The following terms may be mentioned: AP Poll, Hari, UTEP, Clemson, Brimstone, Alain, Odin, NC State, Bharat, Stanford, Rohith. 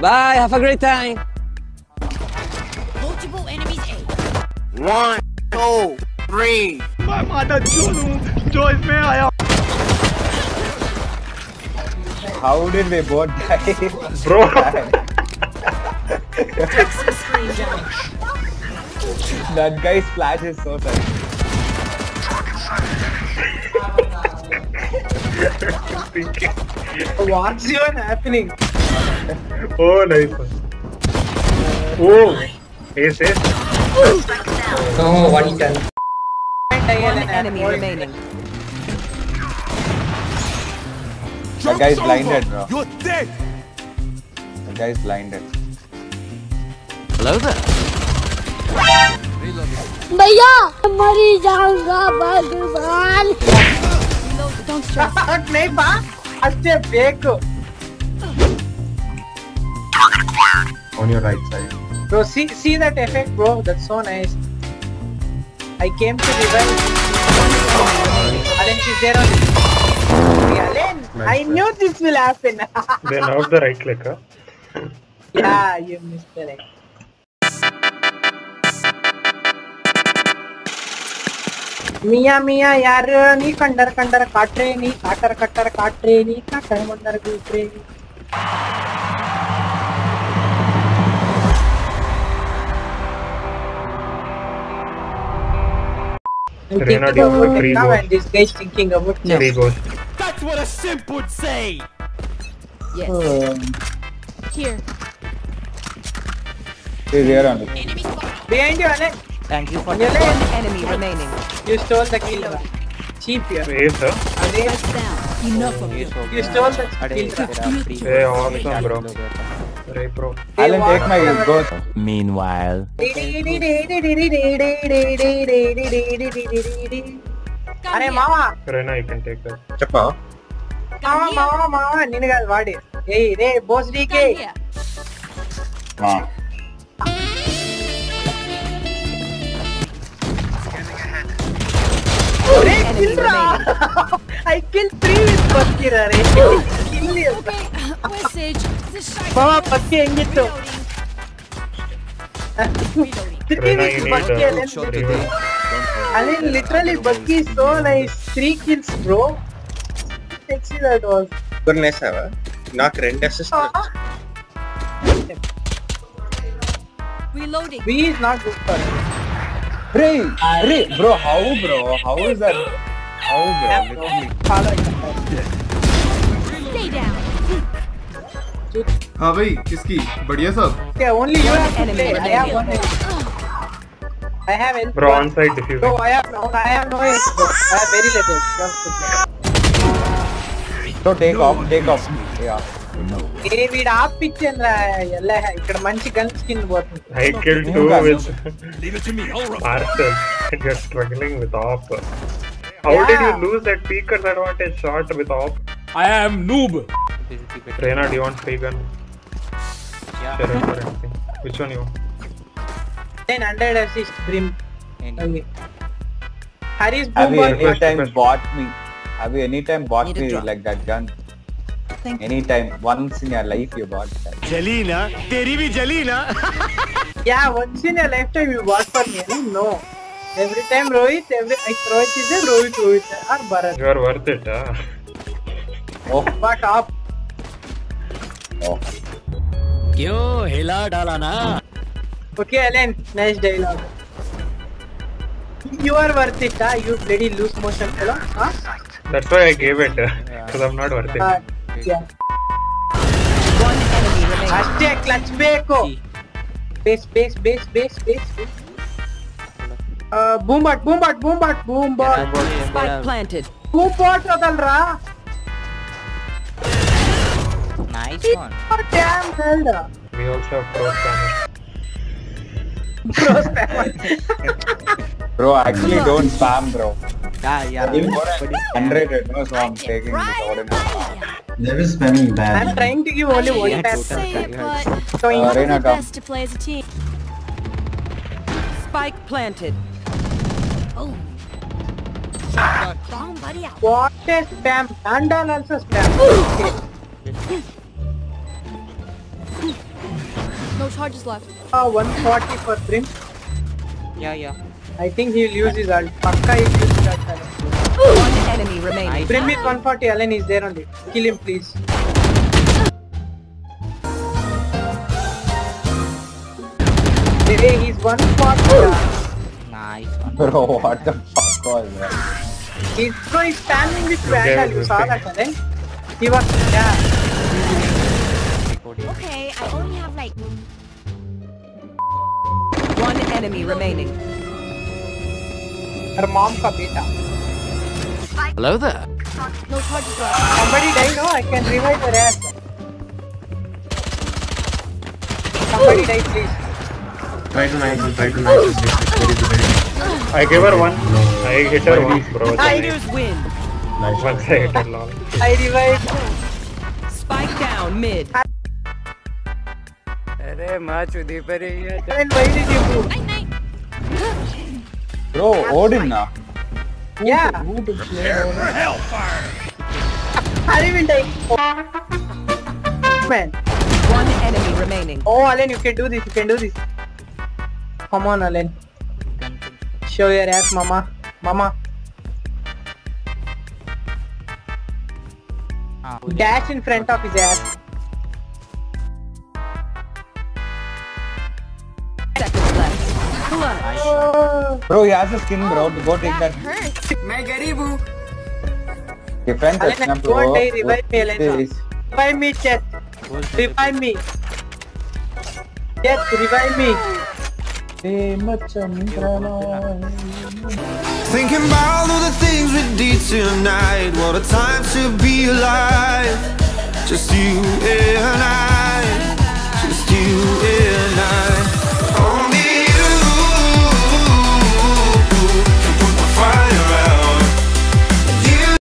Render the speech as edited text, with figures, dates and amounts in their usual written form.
Bye, have a great time. Multiple enemies A. 1, 2, 3. My mother joins me. How did we both die? Bro. That guy's splash is so funny. What's even happening? Oh, nice one. Oh, ace, ace. Oh, no, 110. One enemy remaining. That guy's blinded, bro. You're dead. That guy's blinded. Hello there. Bhaiya, mari jaunga bhagwan. Don't stress. Nahi ba, aste beko. On your right side. Bro, see that effect, bro. That's so nice. I came to revive. Alain is there on it. Alain, nice. I knew this will happen. Then out the right click, huh? Yeah, you missed the right. Mia, yaar, ni kandar katre, ni katar katre, ni katar mundar gutre. I'm thinking about it now, and this guy's thinking about it now. That's what a simp would say! Yes. Here. Hey, they are on it. Enemy spotted. Behind you, Alain. Thank you for the enemy remaining. You stole the kill. Cheap here. Yes, sir. Enough of you. You stole the kill. Hey, awesome, bro. Hey, bro. Alain, take my kill, go. Meanwhile. Hey Mama! Rena, you can take that. Chappa. Mama, Ninagal, what is? Hey, boss DK! Wow. Hey, Killra! I killed 3 with Paskira, Ray. Kill me. Message. Mama, Paskira, engittu. Rena, you need a... Alain, literally, Bucky is so nice. 3 kills, bro. Sexy that was. Good nice, huh? Knock 2 assists. Reloading. B is not good for him. Ray, bro, how? How is that? How, bro? Stay down. हाँ भाई, किसकी? बढ़िया सब. Yeah, only you have to play. I have 1 enemy. I have help. Bro, on side defuse. No, I have no help, bro. I have very little. Just so take off. Yeah. No. David, up pitch and all. Ikkada manchi gun skin bottom. I killed 2 with. Leave it to me. All right. Marcel, you're struggling with op. How did you lose that peeker's advantage shot with op? I am noob. Rena, do you want free gun? Yeah. Which one you want? 100 assist Brim. Okay. Hari's boom ball. Have you anytime bought me like that gun? Thank anytime. You. Once in your life you bought that. Jelina, teri bhi Jelina. Yeah, once in your lifetime you bought for me. No. Every time Rohith, Rohith is a Rohith or Bharat. You are worth it, huh? Oh, fuck up. Oh. Kyo hila dala na. Okay, Alain, nice dialogue. You are worth it, huh? You bloody loose motion fellow, huh? That's why I gave it, because I'm not worth it. Yeah. One enemy remaining. Hashtag clutch beko. Base. Boom bot. Spike planted. Boom bot adalra. Nice one. Damn hell. We also have pro damage. Bro, spam. Bro, actually don't spam, bro. Yeah. 100, no, so I'm taking the ordinary. Never spamming bad. I'm trying to give only 1 pass. So you are the best to play as a team. Spike planted. Oh. What a spam. Andal also spam. Okay. charges left. 140 for Brim. Yeah. I think he'll use his ult. Pakka he'll use his ult. One enemy remaining. Brim is 140, Alain is there only. Kill him please. Hey, he's 140. Nice one. Bro, what the fuck was that? He's spamming this vandal, you saw that, Alain? He was, yeah. Okay, I only have like... One enemy remaining. Her mom ka beta. Hello there. No charges left. Somebody died, no? I can revive her ass. Somebody died, please. Try to knife. I gave her one. I hit her one, bro. Hiders win. Nice one. I revived. Spike down mid. Hey, why did you move? Bro, Odin na. Yeah. Prepare for hellfire. Hari will die. Man. One enemy remaining. Oh, Alain, you can do this. Come on, Alain. Show your ass, mama. Dash in front of his ass. Bro, he has a skin, bro. Go take that. I'm poor. Defend us, Alain. Don't die. Revive me, Alain. Revive me, chat. Revive me. Yes, revive me. Thinking about all the things we did tonight. What a time to be alive. Just you and I.